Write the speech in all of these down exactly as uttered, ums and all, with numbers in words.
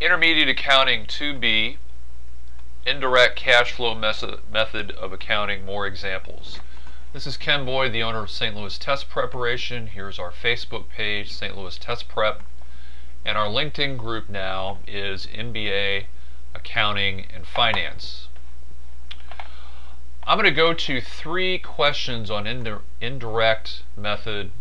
Intermediate Accounting two B, Indirect Cash Flow Method of Accounting, more examples. This is Ken Boyd, the owner of Saint Louis Test Preparation. Here's our Facebook page, Saint Louis Test Prep. And our LinkedIn group now is M B A Accounting and Finance. I'm going to go to three questions on ind- indirect method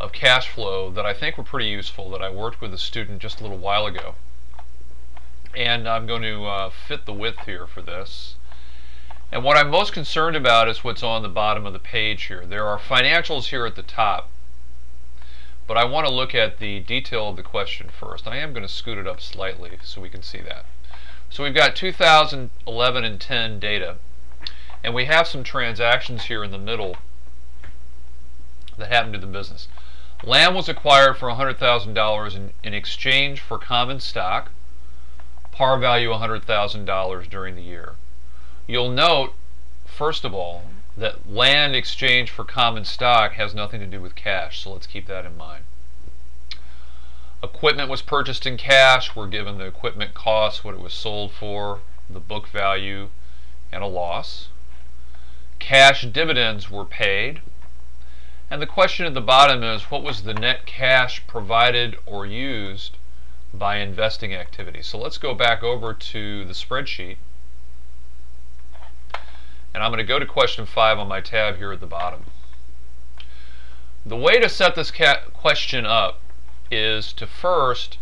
of cash flow that I think were pretty useful, that I worked with a student just a little while ago. And I'm going to uh, fit the width here for this. And what I'm most concerned about is what's on the bottom of the page here. There are financials here at the top, but I want to look at the detail of the question first. I am going to scoot it up slightly so we can see that. So we've got two thousand eleven and ten data, and we have some transactions here in the middle that happened to the business. Lamb was acquired for one hundred thousand dollars in, in exchange for common stock, par value one hundred thousand dollars during the year. You'll note, first of all, that land exchange for common stock has nothing to do with cash, so let's keep that in mind. Equipment was purchased in cash. We're given the equipment cost, what it was sold for, the book value, and a loss. Cash dividends were paid. And the question at the bottom is, what was the net cash provided or used by investing activities? So let's go back over to the spreadsheet. And I'm going to go to question five on my tab here at the bottom. The way to set this question up is to first,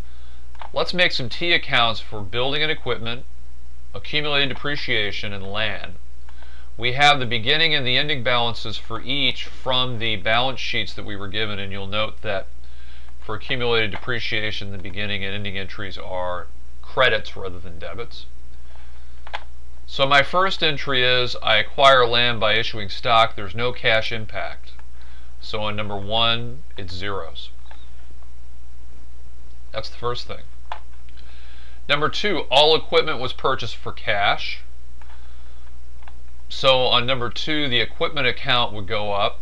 let's make some T accounts for building and equipment, accumulated depreciation, and land. We have the beginning and the ending balances for each from the balance sheets that we were given, and you'll note that for accumulated depreciation, the beginning and ending entries are credits rather than debits. So my first entry is I acquire land by issuing stock. There's no cash impact. So on number one, it's zeros. That's the first thing. Number two, all equipment was purchased for cash. So on number two, the equipment account would go up.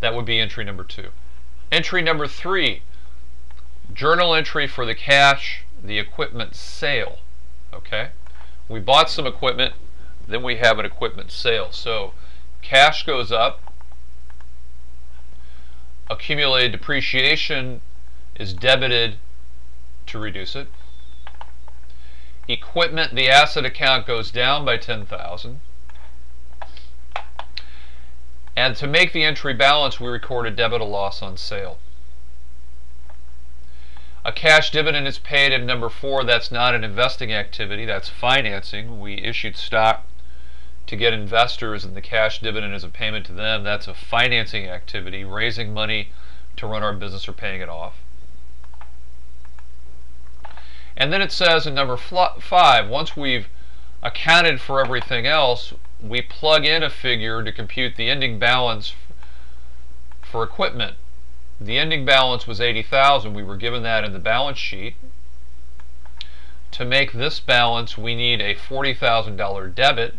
That would be entry number two. Entry number three, journal entry for the cash, the equipment sale. Okay? We bought some equipment, then we have an equipment sale. So cash goes up. Accumulated depreciation is debited to reduce it. Equipment, the asset account goes down by ten thousand dollars. And to make the entry balance, we record a debit or loss on sale. A cash dividend is paid in number four. That's not an investing activity, that's financing. We issued stock to get investors, and the cash dividend is a payment to them. That's a financing activity, raising money to run our business or paying it off. And then it says in number five, once we've accounted for everything else, we plug in a figure to compute the ending balance for equipment. The ending balance was eighty thousand dollars. We were given that in the balance sheet. To make this balance, we need a forty thousand dollar debit.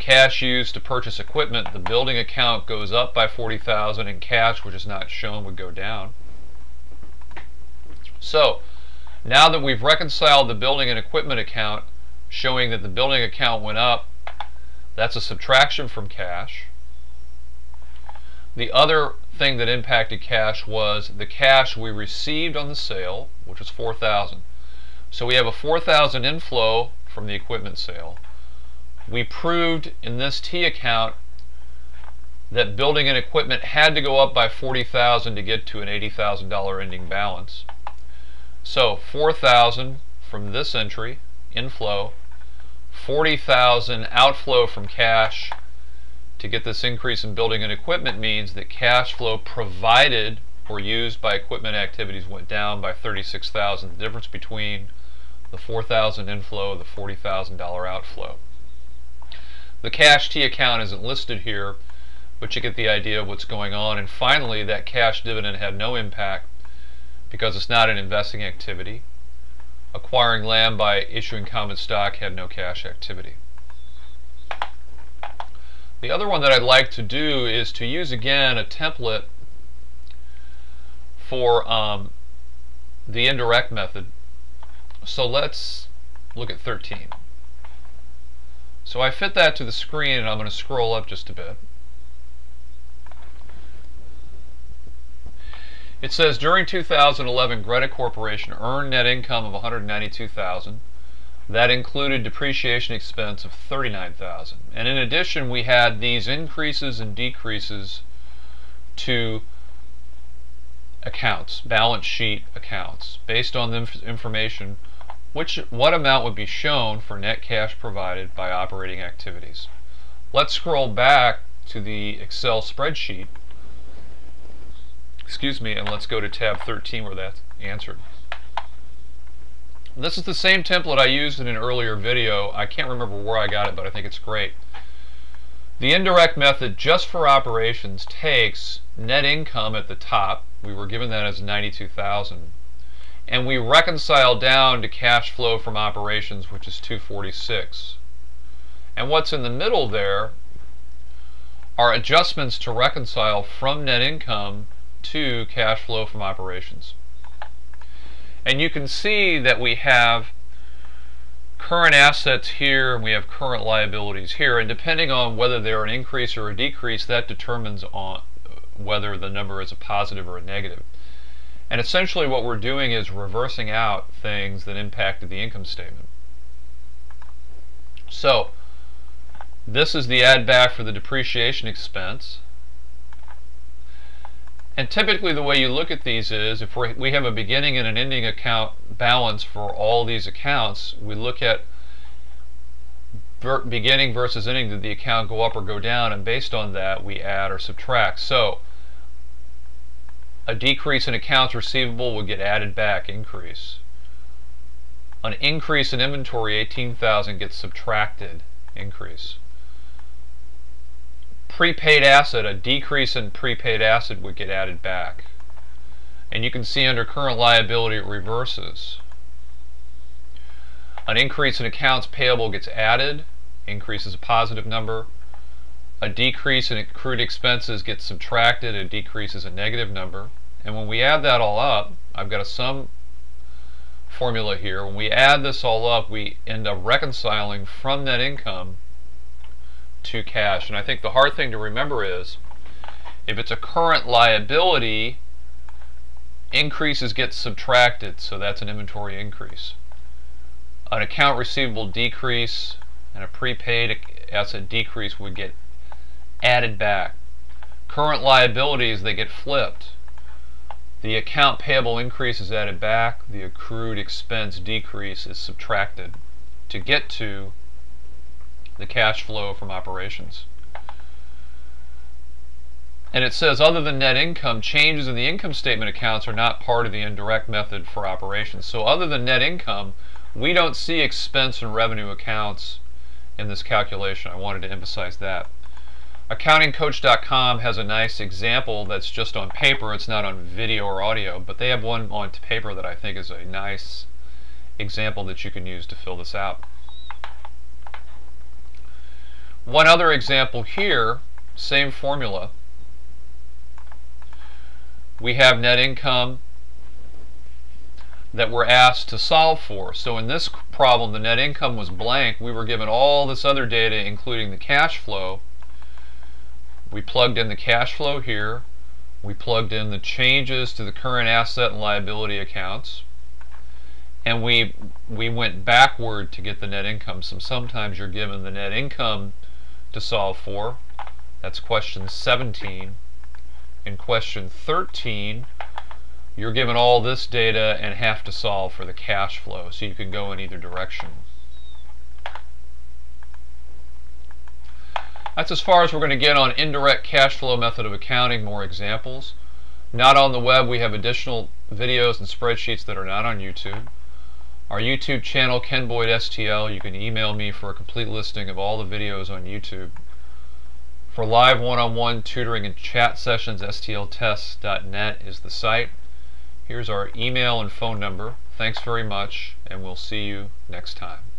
Cash used to purchase equipment, the building account goes up by forty thousand dollars, and cash, which is not shown, would go down. So now that we've reconciled the building and equipment account, showing that the building account went up, that's a subtraction from cash. The other thing that impacted cash was the cash we received on the sale, which was four thousand dollars. So we have a four thousand dollars inflow from the equipment sale. We proved in this T account that building and equipment had to go up by forty thousand dollars to get to an eighty thousand dollar ending balance. So four thousand dollars from this entry, inflow, forty thousand dollars outflow from cash to get this increase in building and equipment means that cash flow provided or used by equipment activities went down by thirty-six thousand dollars, the difference between the four thousand dollars inflow and the forty thousand dollar outflow. The cash T account isn't listed here, but you get the idea of what's going on. And finally, that cash dividend had no impact because it's not an investing activity. Acquiring land by issuing common stock had no cash activity. The other one that I'd like to do is to use again a template for um, the indirect method. So let's look at thirteen. So I fit that to the screen, and I'm going to scroll up just a bit. It says, during two thousand eleven, Greta Corporation earned net income of one hundred ninety-two thousand dollars. That included depreciation expense of thirty-nine thousand dollars. And in addition, we had these increases and decreases to accounts, balance sheet accounts, based on the information which what amount would be shown for net cash provided by operating activities. Let's scroll back to the Excel spreadsheet, excuse me, and let's go to tab thirteen where that's answered. This is the same template I used in an earlier video. I can't remember where I got it, but I think it's great. The indirect method just for operations takes net income at the top, we were given that as ninety-two thousand, and we reconcile down to cash flow from operations, which is two forty-six. And what's in the middle there are adjustments to reconcile from net income to cash flow from operations. And you can see that we have current assets here and we have current liabilities here, and depending on whether they're an increase or a decrease, that determines on whether the number is a positive or a negative. And essentially what we're doing is reversing out things that impacted the income statement. So this is the add back for the depreciation expense. And typically the way you look at these is, if we have a beginning and an ending account balance for all these accounts, we look at beginning versus ending. Did the account go up or go down? And based on that, we add or subtract. So a decrease in accounts receivable would get added back, increase. An increase in inventory, eighteen thousand, gets subtracted, increase. Prepaid asset, a decrease in prepaid asset would get added back. And you can see under current liability it reverses. An increase in accounts payable gets added, increase is a positive number. A decrease in accrued expenses gets subtracted, a decrease is a negative number. And when we add that all up, I've got a sum formula here, when we add this all up, we end up reconciling from net income to cash. And I think the hard thing to remember is, if it's a current liability, increases get subtracted, so that's an inventory increase. An account receivable decrease and a prepaid asset decrease would get added back. Current liabilities, they get flipped. The account payable increase is added back, the accrued expense decrease is subtracted to get to the cash flow from operations. And it says, other than net income, changes in the income statement accounts are not part of the indirect method for operations. So other than net income, we don't see expense and revenue accounts in this calculation. I wanted to emphasize that. Accounting Coach dot com has a nice example that's just on paper. It's not on video or audio, but they have one on paper that I think is a nice example that you can use to fill this out. One other example here, same formula. We have net income that we're asked to solve for. So in this problem, the net income was blank. We were given all this other data, including the cash flow. We plugged in the cash flow here. We plugged in the changes to the current asset and liability accounts. And we, we went backward to get the net income. So sometimes you're given the net income to solve for. That's question seventeen. In question thirteen, you're given all this data and have to solve for the cash flow, so you can go in either direction. That's as far as we're going to get on indirect cash flow method of accounting, more examples. Not on the web, we have additional videos and spreadsheets that are not on YouTube. Our YouTube channel, Ken Boyd S T L, you can email me for a complete listing of all the videos on YouTube. For live one-on-one tutoring and chat sessions, S T L tests dot net is the site. Here's our email and phone number. Thanks very much, and we'll see you next time.